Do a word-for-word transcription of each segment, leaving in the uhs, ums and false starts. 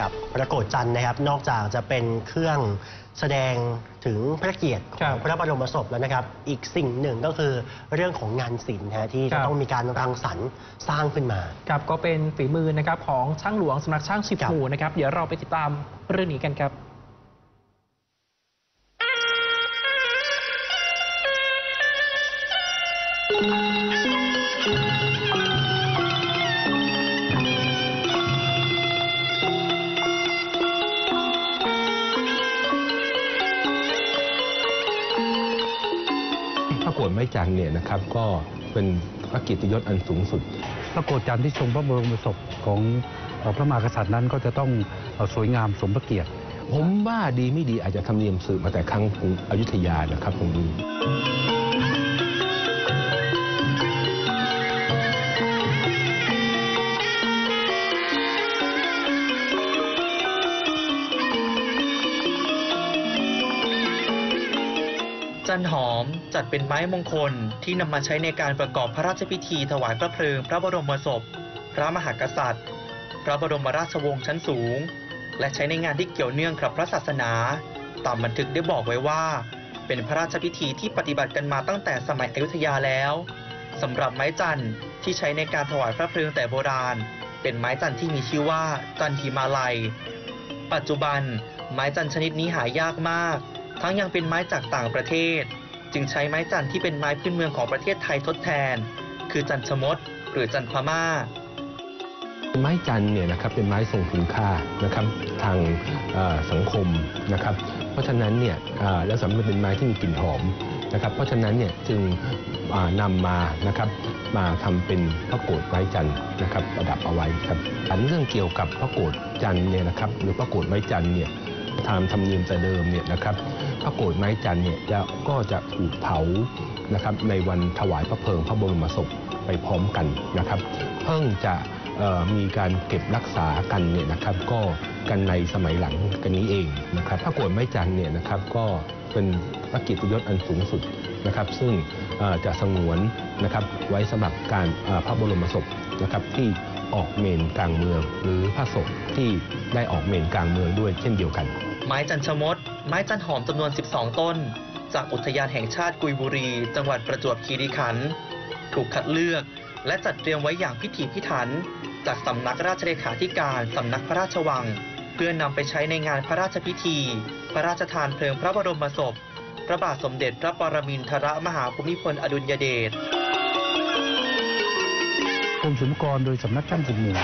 กับประโกฏจันทร์นะครับนอกจากจะเป็นเครื่องแสดงถึงพระเกียรติของพระบรมศพแล้วนะครับอีกสิ่งหนึ่งก็คือเรื่องของงานศิลป์ที่จะต้องมีการรังสรรค์สร้างขึ้นมาครับก็เป็นฝีมือนะครับของช่างหลวงสำนักช่างสิบหมู่นะครับเดี๋ยวเราไปติดตามเรื่องนี้กันครับพระโกฏไม้จันทร์เนี่ยนะครับก็เป็นพระเกียรติยศอันสูงสุดพระโกฏจันทร์ที่ทรงพระบรมศพของพระมหากษัตริย์นั้นก็จะต้องสวยงามสมพระเกียรติผมว่าดีไม่ดีอาจจะทำเนียมสืบมาแต่ครั้งกรุงอยุธยานะครับผมดูจันหอมจัดเป็นไม้มงคลที่นำมาใช้ในการประกอบพระราชพิธีถวายพระเพลิงพระบรมศพพระมหากษัตริย์พระบรมราชวงศ์ชั้นสูงและใช้ในงานที่เกี่ยวเนื่องกับพระศาสนาตามบันทึกได้บอกไว้ว่าเป็นพระราชพิธีที่ปฏิบัติกันมาตั้งแต่สมัยอยุธยาแล้วสำหรับไม้จันทร์ที่ใช้ในการถวายพระเพลิงแต่โบราณเป็นไม้จันทร์ที่มีชื่อว่าจันทิมาลัยปัจจุบันไม้จันทร์ชนิดนี้หายากมากทั้งยังเป็นไม้จากต่างประเทศจึงใช้ไม้จันทร์ที่เป็นไม้พื้นเมืองของประเทศไทยทดแทนคือจันชมดหรือจันพม่าไม้จันทร์เนี่ยนะครับเป็นไม้ทรงคุณค่านะครับทางสังคมนะครับเพราะฉะนั้นเนี่ยแล้วสำหรับเป็นไม้ที่มีกลิ่นหอมนะครับเพราะฉะนั้นเนี่ยจึงนำมานะครับมาทำเป็นพระโกฏไม้จันทร์นะครับประดับเอาไว้ครับเรื่องเกี่ยวกับพระโกฏจันทร์เนี่ยนะครับหรือพระโกฏไม้จันทร์เนี่ยตามธรรมเนียมแต่เดิมเนี่ยนะครับพระโกฏไม้จันทร์เนี่ยก็จะถูกเผานะครับในวันถวายพระเพลิงพระบรมศพไปพร้อมกันนะครับเพิ่งจะมีการเก็บรักษากันเนี่ยนะครับก็กันในสมัยหลังกันนี้เองนะครับพระโกฏไม้จันทร์เนี่ยนะครับก็เป็นพระเกียรติยศอันสูงสุดนะครับซึ่งจะสงวนนะครับไว้สำหรับการพระบรมศพนะครับที่ออกเมนกลางเมืองหรือพระศพที่ได้ออกเมนกลางเมืองด้วยเช่นเดียวกันไม้จันชมดไม้จันหอมจำนวนสิบสองต้นจากอุทยานแห่งชาติกุยบุรีจังหวัดประจวบคีรีขันธ์ถูกคัดเลือกและจัดเตรียมไว้อย่างพิถีพิถันจากสำนักราชเลขาธิการสำนักพระราชวังเพื่อนำไปใช้ในงานพระราชพิธีพระราชทานเพลิงพระบรมศพพระบาทสมเด็จพระปรมินทรมหาภูมิพลอดุลยเดชกรมศิลปากรโดยสำนักช่างสิบหมู่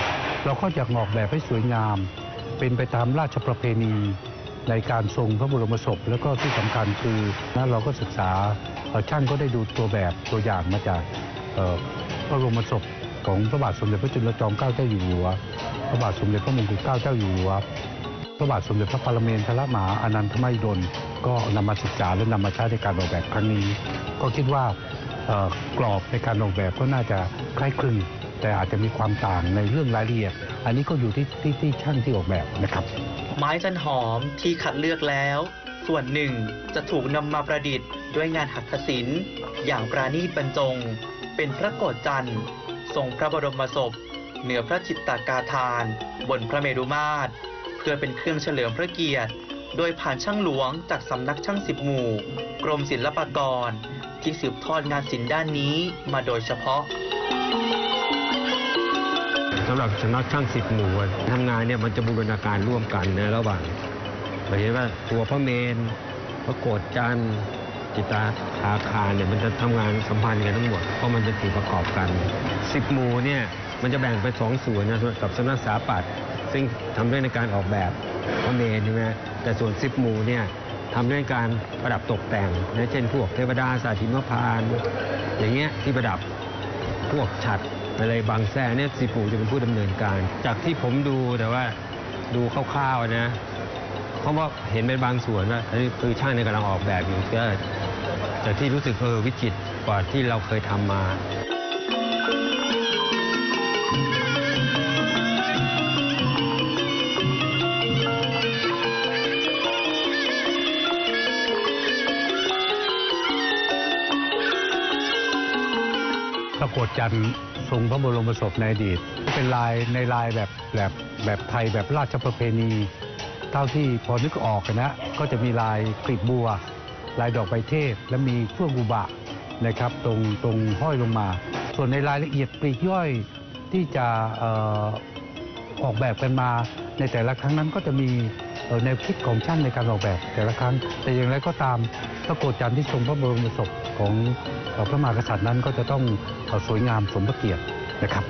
เราก็อยากออกแบบให้สวยงามเป็นไปตามราชประเพณีในการทรงพระบรมศพแล้วก็ที่สำคัญคือนะเราก็ศึกษาช่างก็ได้ดูตัวแบบตัวอย่างมาจากพระบรมศพของพระบาทสมเด็จพระจุลจอมเกล้าเจ้าอยู่หัวพระบาทสมเด็จพระมงกุฎเกล้าเจ้าอยู่หัวพระบาทสมเด็จพระปรมินทรมหาอนันทมหิดลก็นำมาศึกษาและนำมาใช้ในการออกแบบครั้งนี้ก็คิดว่ากรอบในการออกแบบก็น่าจะคล้ายคลึงแต่อาจจะมีความต่างในเรื่องรายละเอียดอันนี้ก็อยู่ที่ ที่ที่ช่างที่ออกแบบนะครับไม้จันหอมที่คัดเลือกแล้วส่วนหนึ่งจะถูกนำมาประดิษฐ์ด้วยงานหัตถศิลป์อย่างประณีตบรรจงเป็นพระโกฏจันทร์ทรงพระบรมศพเหนือพระจิตตกาธานบนพระเมรุมาตรเพื่อเป็นเครื่องเฉลิมพระเกียรติโดยผ่านช่างหลวงจากสำนักช่างสิบหมู่กรมศิลปากรที่สืบทอดงานศิลป์ด้านนี้มาโดยเฉพาะสำหรับสำนักช่างสิบหมู่ทำงานเนี่ยมันจะบูรณาการร่วมกันนะระหว่างหมายถึงว่าตัวพระเมนพระโกฏจันทร์จิตตอาคารเนี่ยมันจะทำงานสัมพันธ์กันทั้งหมดเพราะมันจะถูกประกอบกันสิบหมู่เนี่ยมันจะแบ่งเป็นสองส่วนนะกับสำนักสถาปัตย์ซึ่งทำเรื่องในการออกแบบพระเมนใช่ไหมแต่ส่วนสิบหมู่เนี่ยทำด้วยการประดับตกแต่งนะเช่นพวกเทวดาสาธิมพานอย่างเงี้ยที่ประดับพวกฉัตรอะไรบางแสนเนี่ยสิบหมู่จะเป็นผู้ดำเนินการจากที่ผมดูแต่ว่าดูคร่าวๆนะเพราะว่าเห็นเป็นบางส่วนว่าอันนี้คือช่างในกำลังออกแบบอยู่ก็แต่ที่รู้สึกเออวิจิตรกว่าที่เราเคยทำมาโก โกฏจันทร์ทรงพระบรมศพในอดีตเป็นลายในลายแบบแบบแบบไทยแบบราชประเพณีเท่าที่พอนึกออกนะก็จะมีลายกลีบบัวลายดอกใบเทศและมีช่วงอุบะนะครับตรงตรงห้อยลงมาส่วนในรายละเอียดปลีกย่อยที่จะเอ่อ ออกแบบกันมาในแต่ละครั้งนั้นก็จะมีแนวคิดของช่างในการออกแบบแต่ละครั้งแต่อย่างไรก็ตามพระโกฏจันทร์ที่ทรงพระบรมศพของพระมหากษัตริย์นั้นก็จะต้องสวยงามสมพระเกียรตินะครับ